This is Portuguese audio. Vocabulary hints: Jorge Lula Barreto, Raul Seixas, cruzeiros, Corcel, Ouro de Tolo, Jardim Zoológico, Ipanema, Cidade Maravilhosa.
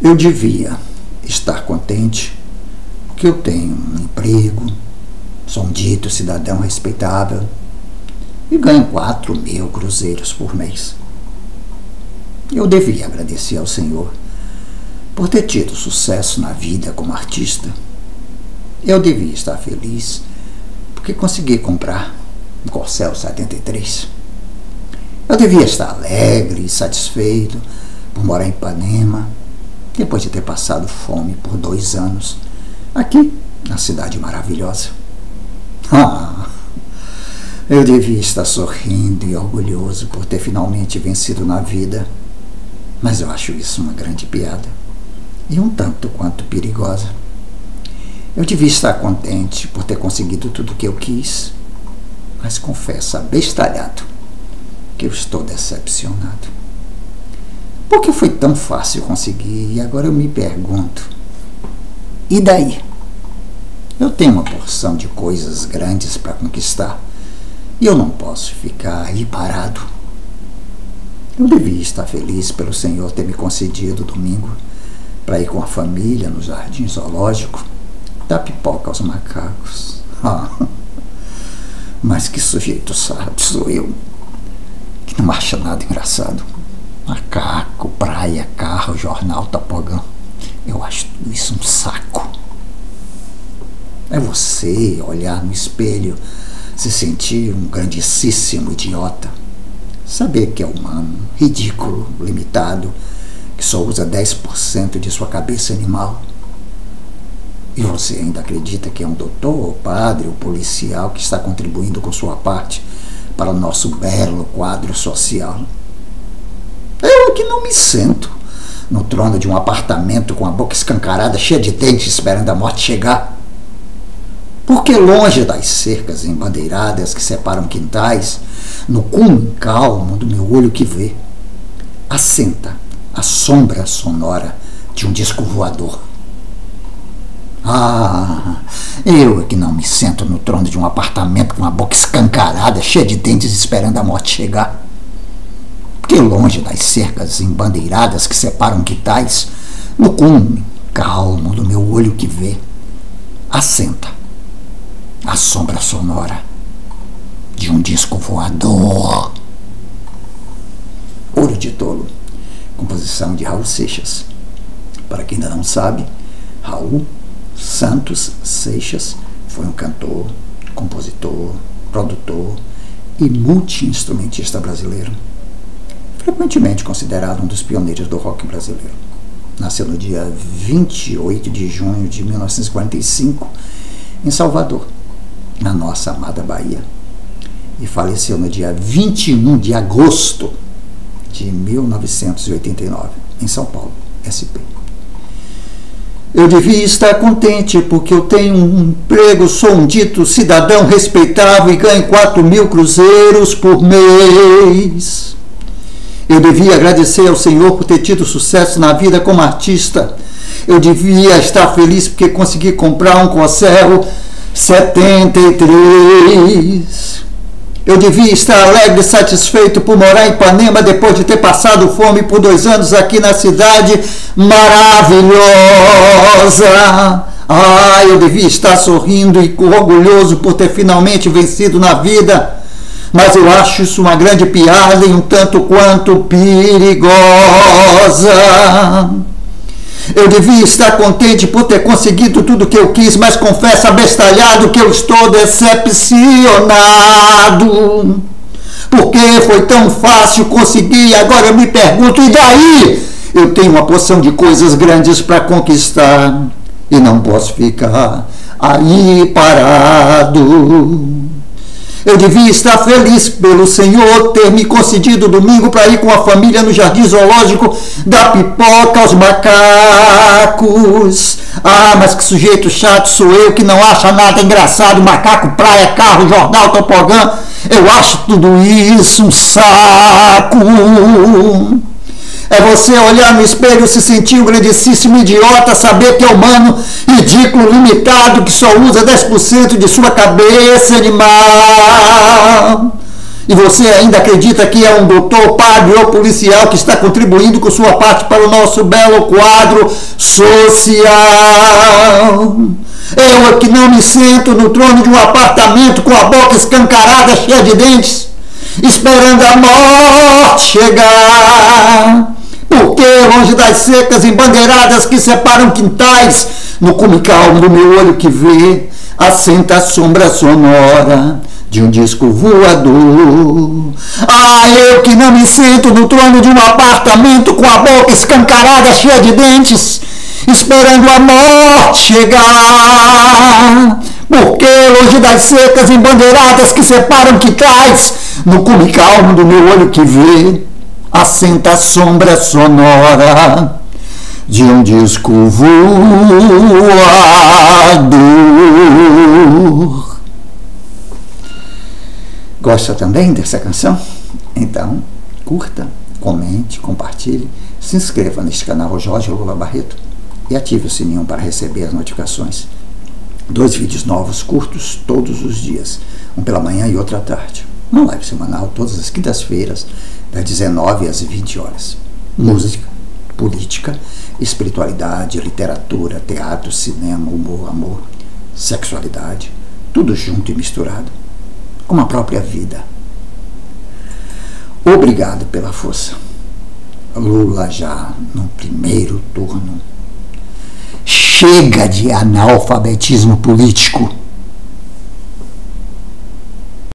Eu devia estar contente porque eu tenho um emprego, sou um dito cidadão respeitável e ganho 4.000 cruzeiros por mês. Eu devia agradecer ao Senhor por ter tido sucesso na vida como artista. Eu devia estar feliz porque consegui comprar um Corcel 73. Eu devia estar alegre e satisfeito por morar em Ipanema, depois de ter passado fome por 2 anos, aqui na Cidade Maravilhosa. Ah, eu devia estar sorrindo e orgulhoso por ter finalmente vencido na vida, mas eu acho isso uma grande piada e um tanto quanto perigosa. Eu devia estar contente por ter conseguido tudo o que eu quis, mas confesso abestalhado que eu estou decepcionado. Por que foi tão fácil conseguir? E agora eu me pergunto, e daí? Eu tenho uma porção de coisas grandes para conquistar e eu não posso ficar aí parado. Eu devia estar feliz pelo Senhor ter me concedido domingo para ir com a família no Jardim Zoológico dar pipoca aos macacos. Ah, mas que sujeito sábio sou eu, que não acha nada engraçado. Macaco, praia, carro, jornal, tapogão. Eu acho tudo isso um saco. É você olhar no espelho, se sentir um grandíssimo idiota. Saber que é humano, ridículo, limitado, que só usa 10% de sua cabeça animal. E você ainda acredita que é um doutor, ou padre, ou policial que está contribuindo com sua parte para o nosso belo quadro social? Eu que não me sento no trono de um apartamento com a boca escancarada, cheia de dentes, esperando a morte chegar. Porque longe das cercas embandeiradas que separam quintais, no cume calmo do meu olho que vê, assenta a sombra sonora de um disco voador. Ah, eu é que não me sento no trono de um apartamento com a boca escancarada, cheia de dentes, esperando a morte chegar. Porque longe das cercas embandeiradas que separam quintais, no cume calmo do meu olho que vê, assenta a sombra sonora de um disco voador. Ouro de Tolo, composição de Raul Seixas. Para quem ainda não sabe, Raul Seixas foi um cantor, compositor, produtor e multi-instrumentista brasileiro, frequentemente considerado um dos pioneiros do rock brasileiro. Nasceu no dia 28 de junho de 1945, em Salvador, na nossa amada Bahia, e faleceu no dia 21 de agosto de 1989, em São Paulo, SP. Eu devia estar contente porque eu tenho um emprego, sou um dito cidadão respeitável e ganho 4.000 cruzeiros por mês. Eu devia agradecer ao Senhor por ter tido sucesso na vida como artista. Eu devia estar feliz porque consegui comprar um Corcel 73. Eu devia estar alegre e satisfeito por morar em Ipanema depois de ter passado fome por 2 anos aqui na Cidade Maravilhosa. Ah, eu devia estar sorrindo e orgulhoso por ter finalmente vencido na vida, mas eu acho isso uma grande piada e um tanto quanto perigosa. Eu devia estar contente por ter conseguido tudo o que eu quis, mas confesso abestalhado que eu estou decepcionado. Por que foi tão fácil conseguir? Agora eu me pergunto, e daí? Eu tenho uma porção de coisas grandes para conquistar e não posso ficar aí parado. Eu devia estar feliz pelo Senhor ter me concedido domingo para ir com a família no Jardim Zoológico dar pipoca aos macacos. Ah, mas que sujeito chato sou eu, que não acha nada engraçado. Macaco, praia, carro, jornal, topogã. Eu acho tudo isso um saco. É você olhar no espelho, se sentir um grandíssimo idiota, saber que é humano, ridículo, limitado, que só usa 10% de sua cabeça animal. E você ainda acredita que é um doutor, padre ou policial que está contribuindo com sua parte para o nosso belo quadro social. Eu é que não me sento no trono de um apartamento com a boca escancarada, cheia de dentes, esperando a morte chegar. Porque longe das cercas embandeiradas que separam quintais, no cume calmo do meu olho que vê, assenta a sombra sonora de um disco voador. Ah, eu que não me sento no trono de um apartamento com a boca escancarada, cheia de dentes, esperando a morte chegar. Porque longe das cercas embandeiradas que separam quintais, no cume calmo do meu olho que vê, assenta a sombra sonora de um disco voador. Gosta também dessa canção? Então, curta, comente, compartilhe, se inscreva neste canal Jorge Lula Barreto e ative o sininho para receber as notificações. 2 vídeos novos, curtos, todos os dias, um pela manhã e outro à tarde. Uma live semanal, todas as quintas-feiras, das 19 às 20 horas. Música, política, espiritualidade, literatura, teatro, cinema, humor, amor, sexualidade, tudo junto e misturado, com a própria vida. Obrigado pela força. Lula já no primeiro turno. Chega de analfabetismo político.